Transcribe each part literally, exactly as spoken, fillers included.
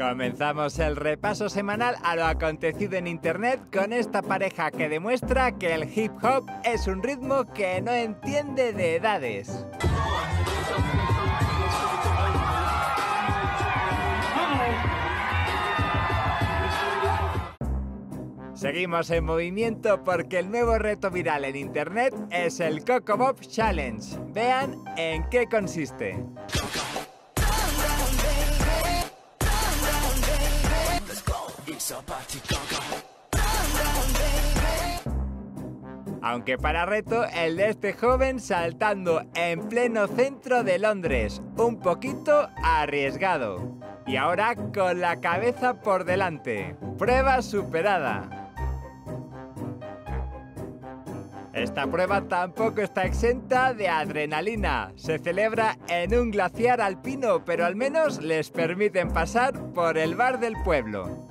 Comenzamos el repaso semanal a lo acontecido en internet con esta pareja que demuestra que el hip hop es un ritmo que no entiende de edades. Seguimos en movimiento porque el nuevo reto viral en internet es el Coco Bop Challenge. Vean en qué consiste. Aunque para reto, el de este joven saltando en pleno centro de Londres, un poquito arriesgado. Y ahora con la cabeza por delante. Prueba superada. Esta prueba tampoco está exenta de adrenalina. Se celebra en un glaciar alpino, pero al menos les permiten pasar por el bar del pueblo.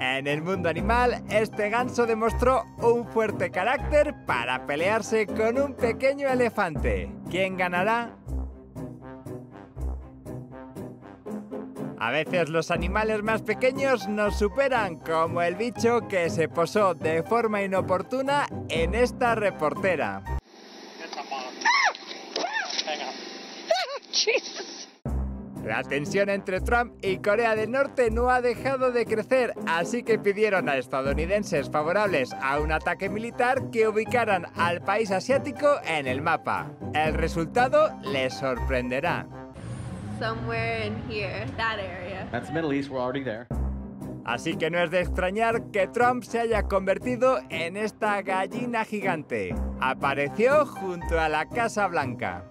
En el mundo animal, este ganso demostró un fuerte carácter para pelearse con un pequeño elefante. ¿Quién ganará? A veces los animales más pequeños nos superan, como el bicho que se posó de forma inoportuna en esta reportera. La tensión entre Trump y Corea del Norte no ha dejado de crecer, así que pidieron a estadounidenses favorables a un ataque militar que ubicaran al país asiático en el mapa. El resultado les sorprenderá. Somewhere in here, that area. That's the Middle East, we're already there. Así que no es de extrañar que Trump se haya convertido en esta gallina gigante. Apareció junto a la Casa Blanca.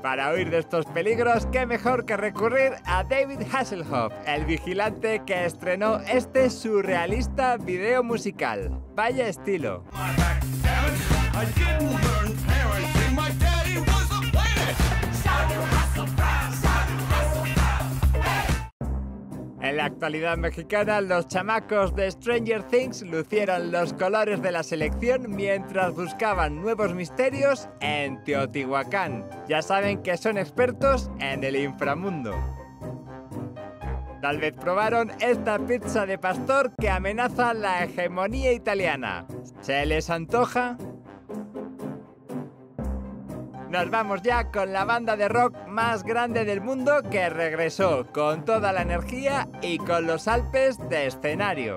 Para huir de estos peligros, qué mejor que recurrir a David Hasselhoff, el vigilante que estrenó este surrealista video musical. Vaya estilo. En la actualidad mexicana, los chamacos de Stranger Things lucieron los colores de la selección mientras buscaban nuevos misterios en Teotihuacán. Ya saben que son expertos en el inframundo. Tal vez probaron esta pizza de pastor que amenaza la hegemonía italiana. ¿Se les antoja? Nos vamos ya con la banda de rock más grande del mundo que regresó con toda la energía y con los Alpes de escenario.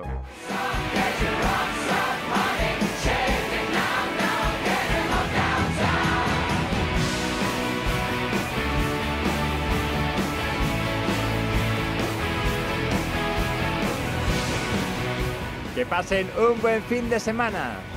Que pasen un buen fin de semana.